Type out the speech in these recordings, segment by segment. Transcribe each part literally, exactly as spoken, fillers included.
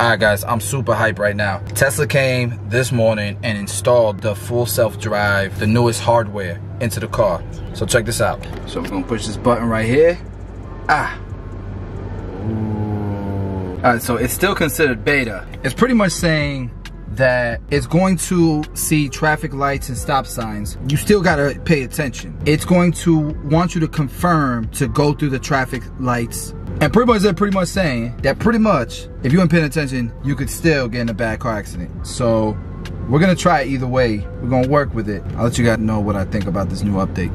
Alright guys, I'm super hyped right now. Tesla came this morning and installed the full self-drive, the newest hardware, into the car. So check this out. So we're gonna push this button right here. Ah. Alright, so it's still considered beta. It's pretty much saying that it's going to see traffic lights and stop signs. You still gotta pay attention. It's going to want you to confirm to go through the traffic lights. And pretty much they're pretty much saying that pretty much, if you ain't paying attention, you could still get in a bad car accident. So we're gonna try it either way. We're gonna work with it. I'll let you guys know what I think about this new update.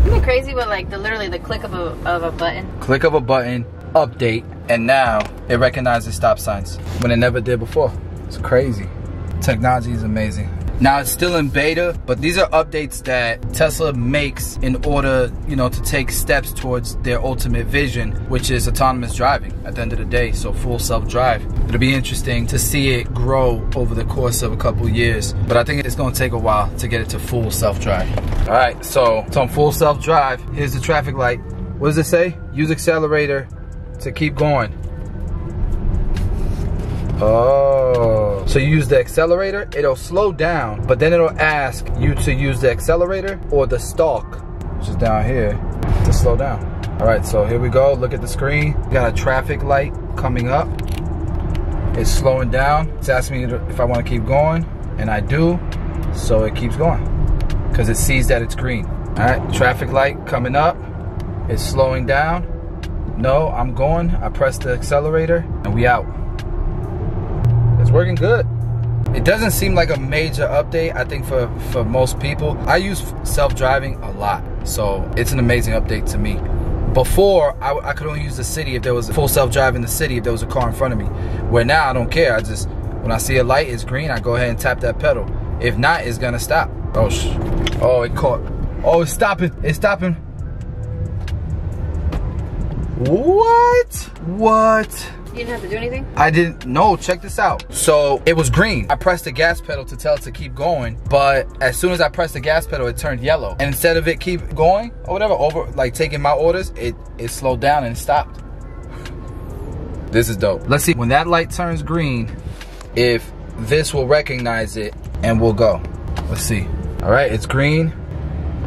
Isn't it crazy with like the literally the click of a of a button? Click of a button, update, and now it recognizes stop signs when it never did before. It's crazy. Technology is amazing. Now it's still in beta, but these are updates that Tesla makes in order, you know, to take steps towards their ultimate vision, which is autonomous driving at the end of the day. So full self-drive. It'll be interesting to see it grow over the course of a couple years, but I think it's gonna take a while to get it to full self-drive. All right, so it's on full self-drive. Here's the traffic light. What does it say? Use accelerator to keep going. Oh, so you use the accelerator, it'll slow down, but then it'll ask you to use the accelerator or the stalk, which is down here, to slow down. All right, so here we go. Look at the screen. We got a traffic light coming up. It's slowing down. It's asking me if I want to keep going, and I do, so it keeps going because it sees that it's green. All right, traffic light coming up. It's slowing down. No, I'm going. I press the accelerator, and we out. Working good. It doesn't seem like a major update, I think, for for most people. I use self-driving a lot, so it's an amazing update to me. Before, I, I could only use the city if there was a full self-drive in the city, if there was a car in front of me. Where now I don't care. I just, when I see a light is green, I go ahead and tap that pedal. If not, it's gonna stop. Oh sh oh it caught. Oh, it's stopping. It's stopping. What? What? You didn't have to do anything? I didn't, no, check this out. So it was green. I pressed the gas pedal to tell it to keep going, but as soon as I pressed the gas pedal, it turned yellow. And instead of it keep going or whatever, over like taking my orders, it, it slowed down and stopped. This is dope. Let's see when that light turns green, if this will recognize it and we'll go. Let's see. All right, it's green.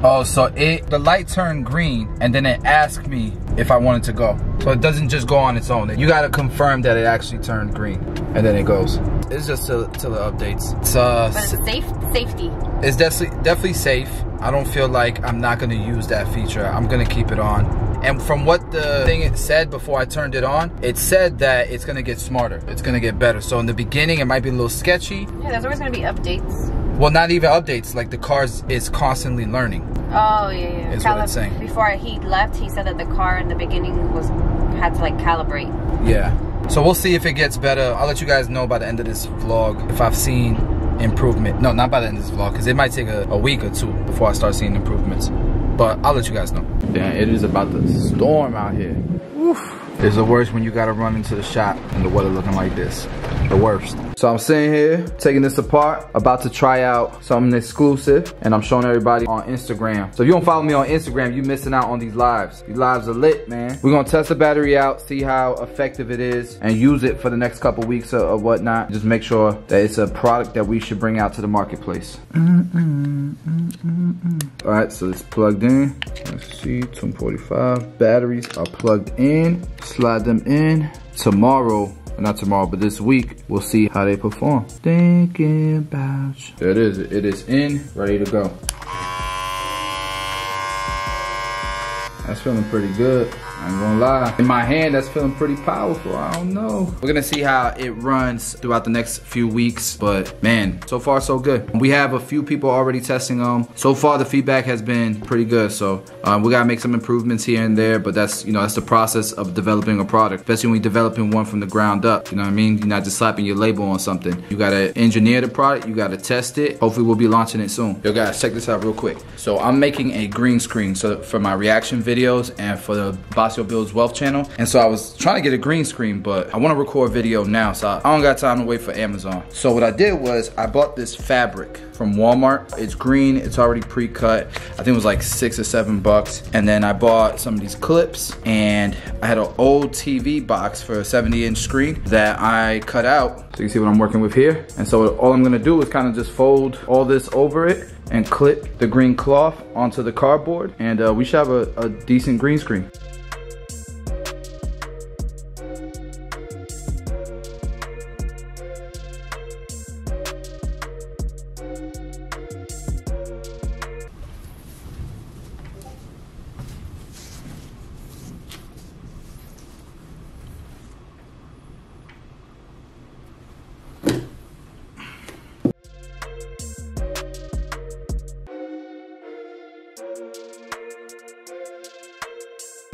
Oh, so it the light turned green and then it asked me if I wanted to go. So it doesn't just go on its own. You gotta confirm that it actually turned green and then it goes. It's just till, till the updates. It's, uh, but it's safe, safety. It's definitely, definitely safe. I don't feel like I'm not gonna use that feature. I'm gonna keep it on. And from what the thing it said before I turned it on, it said that it's gonna get smarter. It's gonna get better. So in the beginning, it might be a little sketchy. Yeah, there's always gonna be updates. Well, not even updates, like the car is constantly learning. Oh, yeah, yeah. Is Calib what it's saying. Before he left, he said that the car in the beginning was had to like calibrate. Yeah. So we'll see if it gets better. I'll let you guys know by the end of this vlog if I've seen improvement. No, not by the end of this vlog, because it might take a, a week or two before I start seeing improvements. But I'll let you guys know. Damn, it is about to storm out here. Oof. It's the worst when you gotta run into the shop and the weather looking like this. The worst. So I'm sitting here, taking this apart, about to try out something exclusive, and I'm showing everybody on Instagram. So if you don't follow me on Instagram, you're missing out on these lives. These lives are lit, man. We're gonna test the battery out, see how effective it is, and use it for the next couple weeks or, or whatnot. Just make sure that it's a product that we should bring out to the marketplace. All right, so it's plugged in. Let's see, two forty-five. Batteries are plugged in. Slide them in. Tomorrow, not tomorrow, but this week, we'll see how they perform. Thinking about you. There it is. It is in, ready to go. That's feeling pretty good. I ain't gonna lie. In my hand, that's feeling pretty powerful. I don't know. We're gonna see how it runs throughout the next few weeks, but man, so far so good. We have a few people already testing them. So far, the feedback has been pretty good. So um, we gotta make some improvements here and there, but that's, you know, that's the process of developing a product, especially when you're developing one from the ground up. You know what I mean? You're not just slapping your label on something. You gotta engineer the product. You gotta test it. Hopefully, we'll be launching it soon. Yo, guys, check this out real quick. So I'm making a green screen so for my reaction videos and for the Bossio Bossio Builds Wealth channel. And so I was trying to get a green screen, but I want to record video now, so I don't got time to wait for Amazon. So what I did was I bought this fabric from Walmart. It's green, it's already pre-cut. I think it was like six or seven bucks. And then I bought some of these clips, and I had an old T V box for a seventy inch screen that I cut out. So you can see what I'm working with here. And so all I'm gonna do is kind of just fold all this over it and clip the green cloth onto the cardboard. And uh, we should have a, a decent green screen.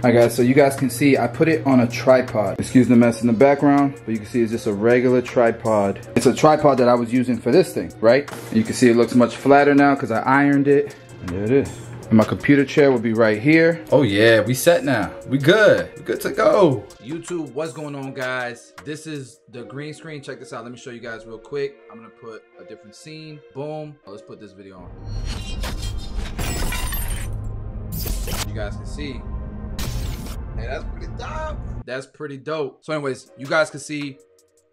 Alright guys, so you guys can see I put it on a tripod. Excuse the mess in the background, but you can see it's just a regular tripod. It's a tripod that I was using for this thing, right? And you can see it looks much flatter now because I ironed it. And there it is. And my computer chair would be right here. Oh yeah, we set now. We good. We good to go. YouTube, what's going on guys? This is the green screen. Check this out. Let me show you guys real quick. I'm gonna put a different scene. Boom. Let's put this video on. You guys can see. Hey, that's pretty dope. That's pretty dope. So anyways, you guys can see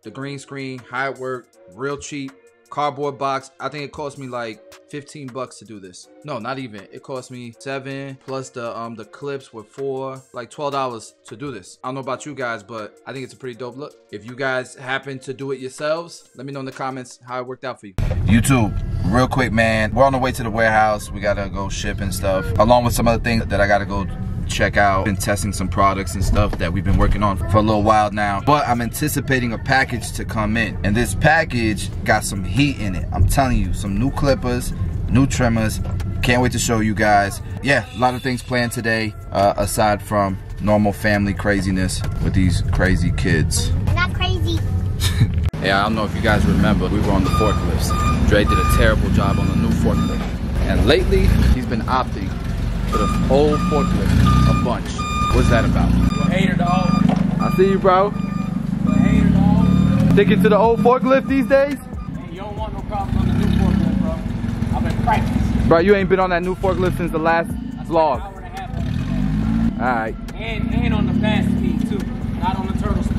the green screen, how it worked, real cheap, cardboard box. I think it cost me like fifteen bucks to do this. No, not even. It cost me seven plus the um the clips were four, like twelve dollars to do this. I don't know about you guys, but I think it's a pretty dope look. If you guys happen to do it yourselves, let me know in the comments how it worked out for you. YouTube. Real quick, man, we're on the way to the warehouse. We gotta go ship and stuff, along with some other things that I gotta go check out. Been testing some products and stuff that we've been working on for a little while now, but I'm anticipating a package to come in, and this package got some heat in it. I'm telling you, some new clippers, new trimmers. Can't wait to show you guys. Yeah, a lot of things planned today, uh, aside from normal family craziness with these crazy kids. We're not crazy. Yeah, I don't know if you guys remember, we were on the forklifts. Dre did a terrible job on the new forklift, and lately he's been opting for the old forklift a bunch. What's that about? You're a hater, dog. I see you, bro. You're a hater, dog. Sticking to the old forklift these days? Man, you don't want no problems on the new forklift, bro. I've been practicing. Bro, you ain't been on that new forklift since the last That's vlog. Like an hour and a half. All right. And, and on the fast speed, too. Not on the turtle speed.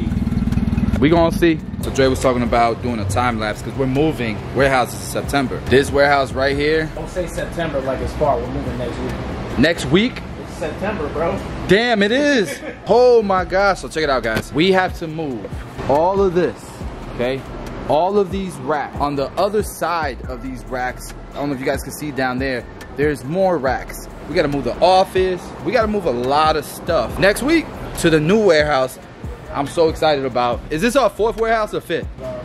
We gonna see. So Dre was talking about doing a time lapse because we're moving warehouses in September. This warehouse right here. Don't say September like it's far. We're moving next week. Next week? It's September, bro. Damn, it is. Oh my gosh. So check it out, guys. We have to move all of this, okay? All of these racks. On the other side of these racks, I don't know if you guys can see down there, there's more racks. We gotta move the office. We gotta move a lot of stuff. Next week to the new warehouse. I'm so excited about. Is this our fourth warehouse or fifth? Uh,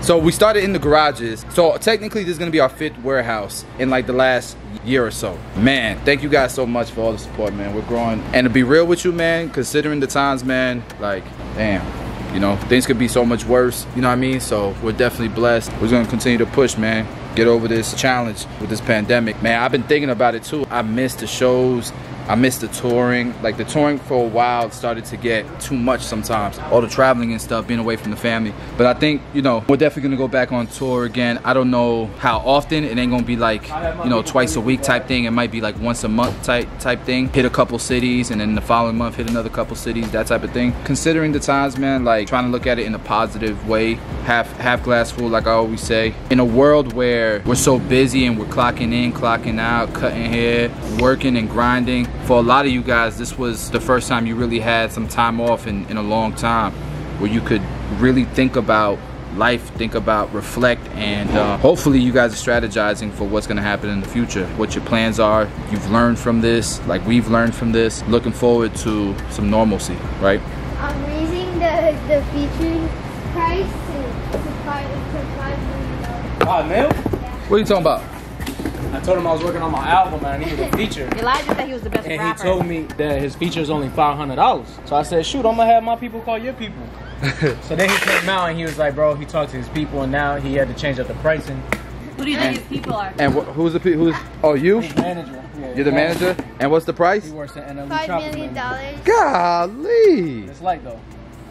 so we started in the garages. So technically this is gonna be our fifth warehouse in like the last year or so. Man, thank you guys so much for all the support, man. We're growing. And to be real with you, man, considering the times, man, like, damn. You know, things could be so much worse, you know what I mean? So we're definitely blessed. We're gonna continue to push, man. Get over this challenge with this pandemic. Man, I've been thinking about it too. I missed the shows. I missed the touring. Like the touring for a while started to get too much sometimes. All the traveling and stuff, being away from the family. But I think, you know, we're definitely gonna go back on tour again. I don't know how often. It ain't gonna be like, you know, twice a week type thing. It might be like once a month type type thing. Hit a couple cities and then the following month hit another couple cities, that type of thing. Considering the times, man, like trying to look at it in a positive way. Half, half glass full, like I always say. In a world where we're so busy and we're clocking in, clocking out, cutting hair, working and grinding. For a lot of you guys, this was the first time you really had some time off in, in a long time where you could really think about life, think about, reflect, and uh, hopefully you guys are strategizing for what's gonna happen in the future, what your plans are. You've learned from this, like we've learned from this. Looking forward to some normalcy, right? I'm raising the, the featuring price to five million dollars. five million dollars? What are you talking about? I told him I was working on my album and I needed a feature. Elijah said he was the best and rapper. And he told me that his feature is only five hundred dollars. So I said, shoot, I'm going to have my people call your people. So then he came out and he was like, bro, he talked to his people and now he had to change up the pricing. Who do you and, think these people are? And wh who's the pe who's? Oh, you? He's manager. Yeah, You're the manager. manager. And what's the price? He works at N L E Five million dollars. Golly. It's light though.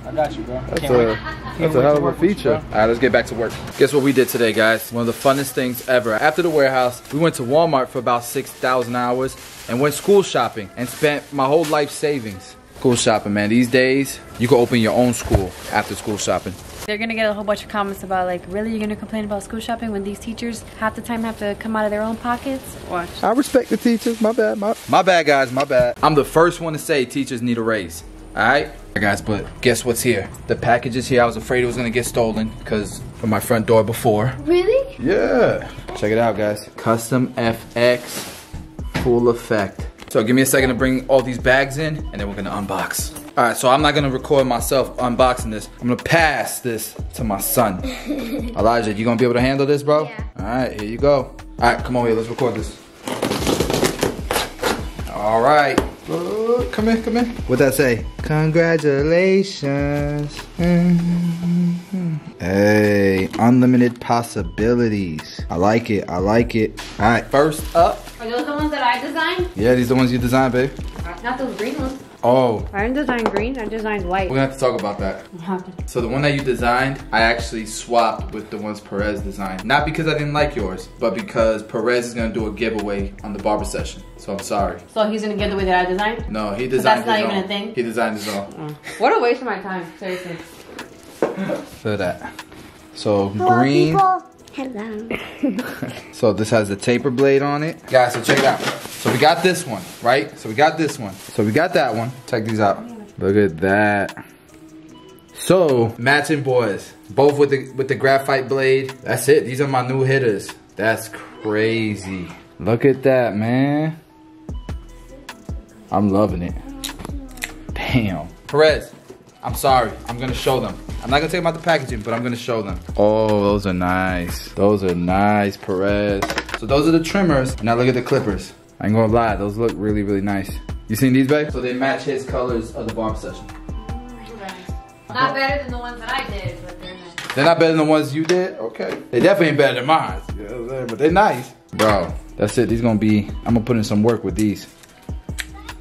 I got you, bro. That's Can't a wait. that's Can't a hell of a feature. You, All right, let's get back to work. Guess what we did today, guys? One of the funnest things ever. After the warehouse, we went to Walmart for about six thousand hours and went school shopping and spent my whole life savings. School shopping, man. These days, you can open your own school after school shopping. They're gonna get a whole bunch of comments about, like, really, you're gonna complain about school shopping when these teachers half the time have to come out of their own pockets? Watch. I respect the teachers. My bad. My, my bad, guys. My bad. I'm the first one to say teachers need a raise. All right, guys, but guess what's here? The package is here. I was afraid it was gonna get stolen because from my front door before. Really? Yeah. Check it out, guys. Custom F X, full effect. So give me a second to bring all these bags in and then we're gonna unbox. All right, so I'm not gonna record myself unboxing this. I'm gonna pass this to my son. Elijah, you gonna be able to handle this, bro? Yeah. All right, here you go. All right, come over here, let's record this. All right, look, come in, come in. What'd that say? Congratulations. Mm-hmm. Hey, unlimited possibilities. I like it, I like it. All right, first up. Are those the ones that I designed? Yeah, these are the ones you designed, babe. Not those green ones. Oh. I didn't design green, I designed white. We're gonna have to talk about that. What happened? So the one that you designed, I actually swapped with the ones Perez designed. Not because I didn't like yours, but because Perez is gonna do a giveaway on the barber session. So I'm sorry. So he's gonna give the way that I designed? No, he designed his own. That's not even a thing? He designed his own. Oh. What a waste of my time, seriously. Look at that. So Hello, green. People. Hello. So this has the taper blade on it. Guys, so check it out. So we got this one, right? So we got this one. So we got that one. Check these out. Look at that. So matching boys, both with the with the graphite blade. That's it. These are my new hitters. That's crazy. Look at that, man. I'm loving it. Damn. Perez, I'm sorry. I'm gonna show them. I'm not gonna take them out the packaging, but I'm gonna show them. Oh, those are nice. Those are nice, Perez. So those are the trimmers. Now look at the clippers. I ain't gonna lie, those look really, really nice. You seen these, babe? So they match his colors of the barber session. Okay. Not better than the ones that I did, but they're nice. They're not better than the ones you did? Okay. They definitely ain't better than mine. Yeah, but they're nice. Bro, that's it. These gonna be, I'm gonna put in some work with these.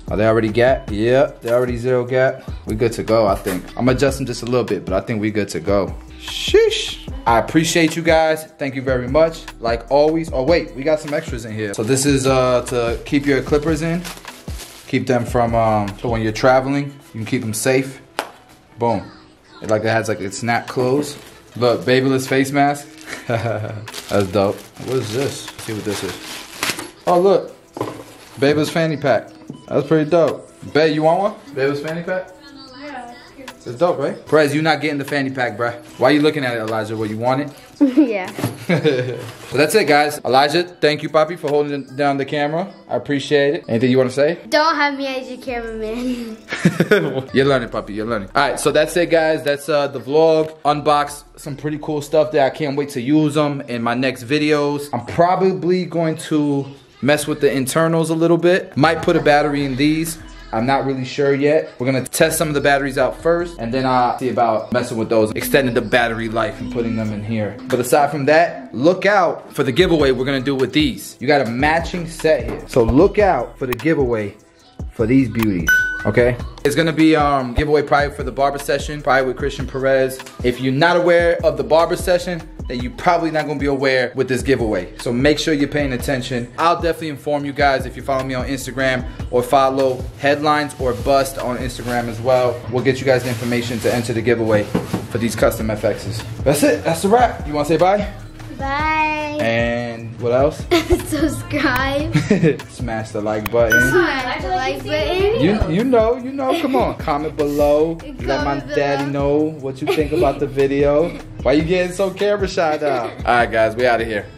Are they already gapped? Yep, they already zero gap. We good to go, I think. I'm adjusting just a little bit, but I think we good to go. Sheesh. I appreciate you guys. Thank you very much. Like always. Oh wait, we got some extras in here. So this is uh, to keep your clippers in. Keep them from, um, so when you're traveling, you can keep them safe. Boom. It like it has like a snap close. Look, Babyliss face mask. That's dope. What is this? Let's see what this is. Oh look, Babyliss fanny pack. That's pretty dope. Babe, you want one? Baby's fanny pack? Yeah. It's dope, right? Perez, you not getting the fanny pack, bruh. Why are you looking at it, Elijah? Well, you want it? Yeah. So that's it, guys. Elijah, thank you, Papi, for holding down the camera. I appreciate it. Anything you want to say? Don't have me as your cameraman. You're learning, Papi. You're learning. All right, so that's it, guys. That's uh, the vlog. Unboxed some pretty cool stuff that I can't wait to use them in my next videos. I'm probably going to mess with the internals a little bit. Might put a battery in these. I'm not really sure yet. We're gonna test some of the batteries out first and then I'll see about messing with those, extending the battery life and putting them in here. But aside from that, look out for the giveaway we're gonna do with these. You got a matching set here. So look out for the giveaway for these beauties, okay? It's gonna be um giveaway probably for the barber session, probably with Christian Perez. If you're not aware of the barber session, then you're probably not gonna be aware with this giveaway. So make sure you're paying attention. I'll definitely inform you guys if you follow me on Instagram or follow Headlines or Bust on Instagram as well. We'll get you guys the information to enter the giveaway for these custom F Xs. That's it, that's a wrap. You wanna say bye? Bye. And what else? Subscribe. Smash the like button. Smash the like button. You, you know, you know, come on. Comment below. Comment Let my below. daddy know what you think about the video. Why you getting so camera shy now? All right, guys, we out of here.